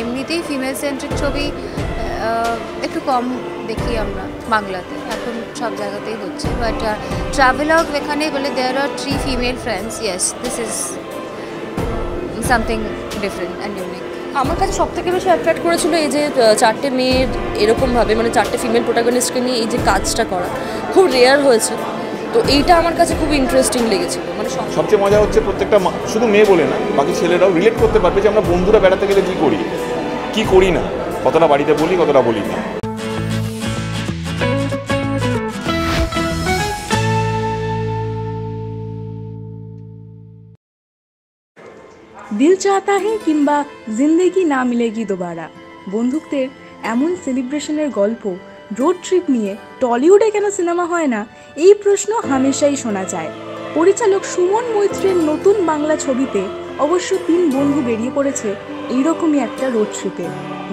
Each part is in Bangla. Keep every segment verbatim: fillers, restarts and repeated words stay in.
এমনিতেই ফিমেল সেন্ট্রিক ছবি একটু কম দেখি আমরা বাংলাতে, এখন সব জায়গাতেই হচ্ছে। বাট ট্রাভেলগ এখানে বলে there are three female friends, yes this is something different and unique. আমার কাছে সবথেকে বেশি অ্যাট্রাক্ট করেছিল এই যে চারটে মেয়ের এরকমভাবে মানে চারটে ফিমেল প্রোটাগনিস্টকে নিয়ে এই যে কাজটা করা খুব রেয়ার হয়েছে, তো এইটা আমার কাছে খুব ইন্টারেস্টিং লেগেছিল। মানে সবচেয়ে মজা হচ্ছে প্রত্যেকটা শুধু মেয়ে বলে না, বাকি ছেলেরাও রিলেট করতে পারবে যে আমরা বন্ধুরা বেড়াতে গেলে কী করি কী করি না, কতটা বাড়িতে বলি কতটা বলি না। দিল চাহতা হ্যায় কিংবা জিন্দেগি না মিলেগি দোবারা, বন্ধুত্বের এমন সেলিব্রেশনের গল্প রোড ট্রিপ নিয়ে টলিউডে কেন সিনেমা হয় না, এই প্রশ্ন হামেশাই শোনা যায়। পরিচালক সুমন মৈত্রের নতুন বাংলা ছবিতে অবশ্য তিন বন্ধু বেরিয়ে পড়েছে এইরকমই একটা রোড ট্রিপে,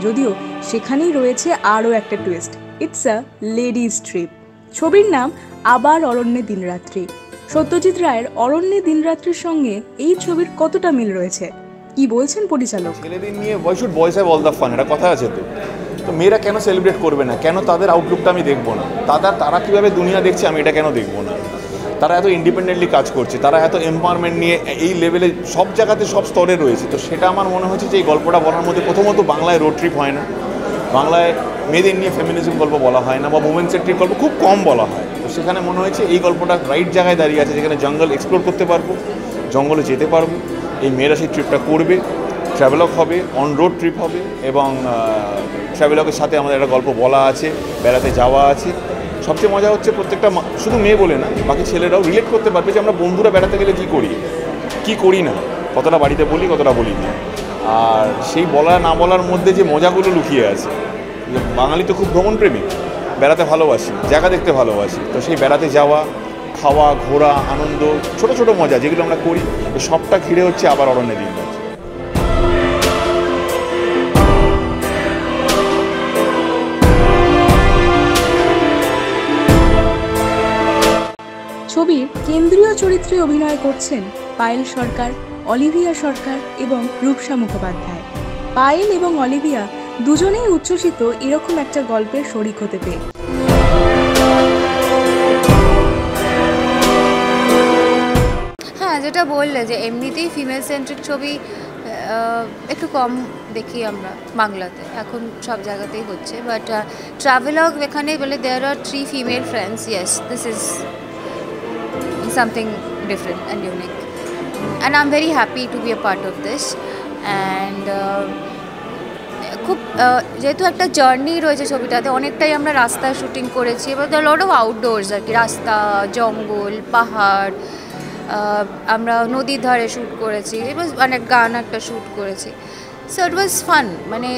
যদিও সেখানেই রয়েছে আরও একটা twist, it's a ladies trip. ছবির নাম আবার অরণ্যের দিনরাত্রি। সত্যজিৎ রায়ের অরণ্যের দিনরাত্রির সঙ্গে এই ছবির কতটা মিল রয়েছে, কি বলছেন পরিচালক? ছেলেদের নিয়ে why should boys have all the fun, এটা কথা আছে তো, তো মেয়েরা কেন সেলিব্রেট করবে না, কেন তাদের আউটলুকটা আমি দেখবো না, তারা তারা কীভাবে দুনিয়া দেখছে আমি এটা কেন দেখবো না, তারা এত ইন্ডিপেন্ডেন্টলি কাজ করছে, তারা এত এম্পাওয়ারমেন্ট নিয়ে এই লেভেলে সব জায়গাতে সব স্তরে রয়েছে। তো সেটা আমার মনে হচ্ছে যে এই গল্পটা বলার মধ্যে প্রথমত বাংলায় রোড ট্রিপ হয় না, বাংলায় মেয়েদের নিয়ে ফেমিনিজম গল্প বলা হয় না বা উমেন সেন্ট্রিক গল্প খুব কম বলা হয়, তো সেখানে মনে হয়েছে এই গল্পটা রাইট জায়গায় দাঁড়িয়ে আছে, যেখানে জঙ্গল এক্সপ্লোর করতে পারবো, জঙ্গলে যেতে পারবো, এই মেয়েরা সেই ট্রিপটা করবে, ট্রাভেলগ হবে, অন রোড ট্রিপ হবে এবং ট্রাভেলগের সাথে আমাদের একটা গল্প বলা আছে, বেড়াতে যাওয়া আছে। সবচেয়ে মজা হচ্ছে প্রত্যেকটা শুধু মেয়ে বলে না, বাকি ছেলেরাও রিলেট করতে পারবে যে আমরা বন্ধুরা বেড়াতে গেলে কী করি কী করি না, কতটা বাড়িতে বলি কতটা বলি না। আর সেই বলা না বলার মধ্যে যে মজাগুলো লুকিয়ে আছে, বাঙালি তো খুব ভ্রমণপ্রেমী, বেড়াতে ভালোবাসি, জায়গা দেখতে ভালোবাসি, তো সেই বেড়াতে যাওয়া, খাওয়া, ঘোরা, আনন্দ, ছোট ছোট মজা যেগুলো আমরা করি, সবটা ঘিরে হচ্ছে আবার অরণ্যের দিন। ছবির কেন্দ্রীয় চরিত্রে অভিনয় করছেন পায়েল সরকার, অলিভিয়া সরকার এবং রূপসা মুখোপাধ্যায়। পায়েল এবং অলিভিয়া দুজনেই উচ্ছ্বসিত এরকম একটা গল্পের শরিক হতে পেরে। হ্যাঁ, যেটা বললে যে এমনিতেই ফিমেল সেন্ট্রিক ছবি একটু কম দেখি আমরা বাংলাতে, এখন সব জায়গাতেই হচ্ছে। বাট ট্রাভেলগ এখানে বলে there are three female friends, yes this is something different and unique, and I'm very happy to be a part of this, and খুব যেহেতু একটা জার্নি রয়েছে ছবিটাতে, অনেকটাই আমরা রাস্তায় শুটিং করেছি এবং দ্য লট অফ আউটডোর্স আর কি, রাস্তা, জঙ্গল, পাহাড়, আমরা নদীর ধারে শ্যুট করেছি এবং অনেক গান একটা শ্যুট করেছি, সো ইট ওয়াজ ফান। মানে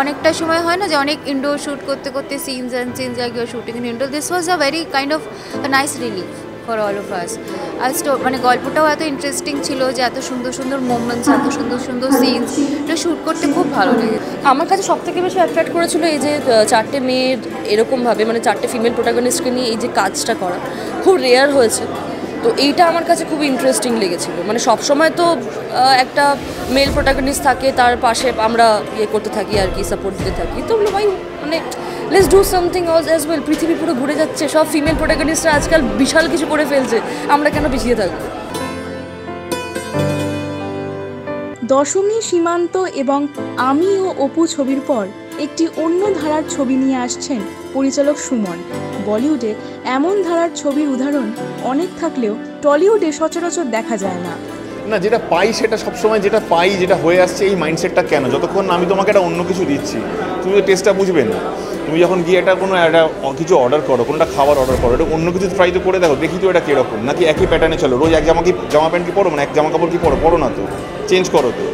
অনেকটা সময় হয় না যে অনেক ইনডোর শ্যুট করতে করতে সিনস অ্যান্ড সিনস আর গিয়ে shooting in indoor, this was a very kind of nice relief for all of us. আর মানে গল্পটাও এত ইন্টারেস্টিং ছিল যে এত সুন্দর সুন্দর মোমেন্টস, এত সুন্দর সুন্দর সিনস, এটা শ্যুট করতে খুব ভালো লাগে। আমার কাছে সবথেকে বেশি অ্যাট্রাক্ট করেছিল এই যে চারটে মেয়ের এরকমভাবে মানে চারটে ফিমেল প্রোটাগনিস্টকে নিয়ে এই যে কাজটা করা খুব রেয়ার হয়েছে, তো এইটা আমার কাছে খুব ইন্টারেস্টিং লেগেছিল। মানে সবসময় তো একটা মেল প্রোটাগনিস্ট থাকে, তার পাশে আমরা ইয়ে করতে থাকি আর কি, সাপোর্ট দিতে থাকি, তো ভাই মানে let's do something else as well. পৃথিবী পুরো ঘুরে যাচ্ছে, সব ফিমেল প্রোটাগনিস্টরা আজকাল বিশাল কিছু করে ফেলছে, আমরা কেন পিছিয়ে থাকবো? দশমী, সীমান্ত এবং আমি ও অপু ছবির পর একটি অন্য ধারার ছবি নিয়ে আসছেন পরিচালক সুমন। বলিউডে এমন ধারার ছবির উদাহরণ অনেক থাকলেও টলিউডে সচরাচর দেখা যায় না। না, যেটা পাই সেটা সবসময় যেটা পাই যেটা হয়ে আসছে, এই মাইন্ডসেটটা কেন? যতক্ষণ আমি তোমাকে একটা অন্য কিছু দিচ্ছি তুমি তো টেস্টটা বুঝবে না। তুমি যখন গিয়ে একটা কোনো একটা কিছু অর্ডার করো, কোনোটা খাবার অর্ডার করো, এটা অন্য কিছু ট্রাই তো করে দেখো, দেখি তো এটা কীরকম, নাকি একই প্যাটার্নে চলো, রোজ এক জামা কি জামা প্যান্ট কি পরো, মানে এক জামা কাপড় কি পরো, পরো না তো, চেঞ্জ করো তো,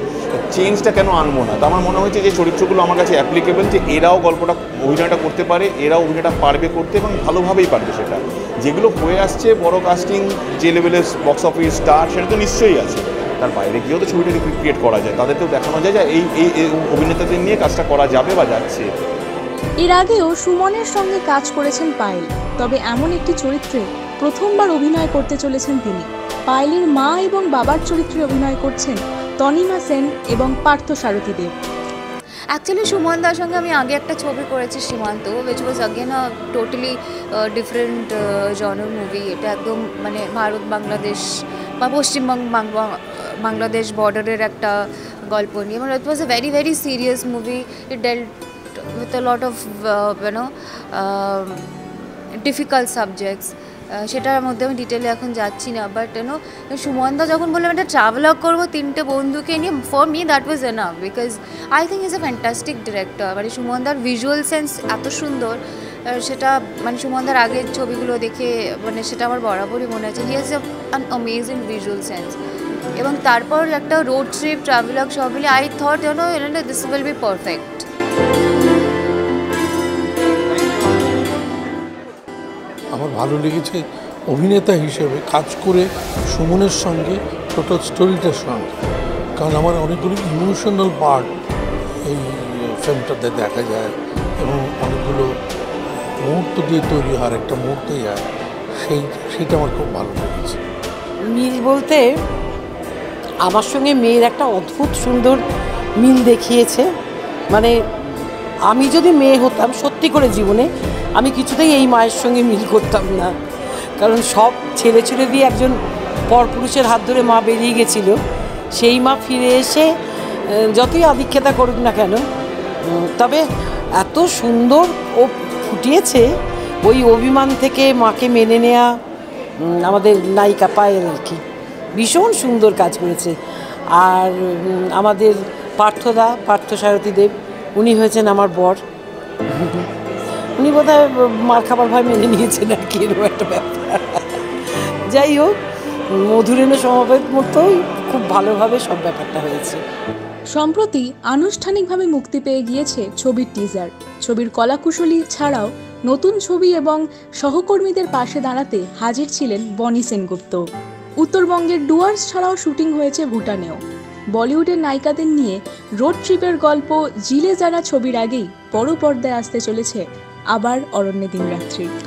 চেঞ্জটা কেন আনবো না? তো আমার মনে হয়েছে যে চরিত্রগুলো আমার কাছে অ্যাপ্লিকেবল, যে এরাও গল্পটা অভিনয়টা করতে পারে, এরাও অভিনয়টা পারবে করতে এবং ভালোভাবেই পারবে। সেটা যেগুলো হয়ে আসছে বড় কাস্টিং যে লেভেলের বক্স অফিস স্টার, সেটা তো নিশ্চয়ই আছে, তার বাইরে গিয়েও তো ছবিটা ক্রিয়েট করা যায়, তাদেরকেও দেখানো যায় যে এই এই অভিনেতাদের নিয়ে কাজটা করা যাবে বা যাচ্ছে। এর আগেও সুমনের সঙ্গে কাজ করেছেন পায়েল, তবে এমন একটি চরিত্রে প্রথমবার অভিনয় করতে চলেছেন তিনি। পায়েলের মা এবং বাবার চরিত্রে অভিনয় করছেন তনিমা সেন এবং পার্থ সারথী দেব। Actually, Sumanda's সঙ্গে আমি আগে একটা ছবি করেছি সীমান্ত, which was again a totally uh, different uh, genre movie. এটা একদম মানে ভারত বাংলাদেশ বা পশ্চিমবঙ্গ বাংলাদেশ বর্ডারের একটা গল্প নিয়ে, মানে it was a very very serious movie. It dealt with a lot of uh, you know uh, difficult subjects. সেটার মধ্যে আমি ডিটেলে এখন যাচ্ছি না, বাট ইউনো সুমনদা যখন বললাম একটা ট্রাভেলগ করবো তিনটে বন্ধুকে নিয়ে, for me that was enough, because I think is a fantastic director. মানে সুমনদার ভিজুয়াল সেন্স এত সুন্দর, সেটা মানে সুমনদার আগের ছবিগুলো দেখে মানে সেটা আমার বরাবরই মনে আছে, he has an amazing visual sense. এবং তারপর একটা রোড ট্রিপ ট্রাভেলগ সব মিলে I thought you know this will be perfect. আমার ভালো লেগেছে অভিনেতা হিসেবে কাজ করে সুমনের সঙ্গে, টোটাল স্টোরিটার সঙ্গে, কারণ আমার অনেকগুলো ইমোশনাল পার্ট এই ফিল্মটাতে দেখা যায় এবং অনেকগুলো মুহূর্ত দিয়ে তৈরি হওয়ার একটা মুহূর্তে যায়, সেই সেটা আমার খুব ভালো লেগেছে। মিল বলতে আমার সঙ্গে মেয়ের একটা অদ্ভুত সুন্দর মিল দেখিয়েছে, মানে আমি যদি মেয়ে হতাম সত্যি করে জীবনে আমি কিছুতেই এই মায়ের সঙ্গে মিল করতাম না, কারণ সব ছেড়ে ছেড়ে দিয়ে একজন পরপুরুষের হাত ধরে মা বেরিয়ে গেছিল, সেই মা ফিরে এসে যতই আদিক্ষেতা করুক না কেন, তবে এত সুন্দর ও ফুটিয়েছে ওই অভিমান থেকে মাকে মেনে নেয়া আমাদের নায়িকা পায়ের আর কি, ভীষণ সুন্দর কাজ করেছে। আর আমাদের পার্থদা, পার্থ সারথী দেব, উনি হয়েছেন আমার বর, উনি বোধহয় মার খাবার ভয় মেনে নিয়েছেন আর কি, এরকম একটা ব্যাপার। যাই হোক, মধুরেণু সমবেত মতোই খুব ভালোভাবে সব ব্যাপারটা হয়েছে। সম্প্রতি আনুষ্ঠানিকভাবে মুক্তি পেয়ে গিয়েছে ছবির টিজার। ছবির কলাকুশলী ছাড়াও নতুন ছবি এবং সহকর্মীদের পাশে দাঁড়াতে হাজির ছিলেন বনি সেনগুপ্ত। উত্তরবঙ্গের ডুয়ার্স ছাড়াও শুটিং হয়েছে ভুটানেও। বলিউডের নায়িকাদের নিয়ে রোড ট্রিপের গল্প জিলে যারা ছবির আগেই বড় পর্দায় আসতে চলেছে আবার অরণ্যের দিন রাত্রি।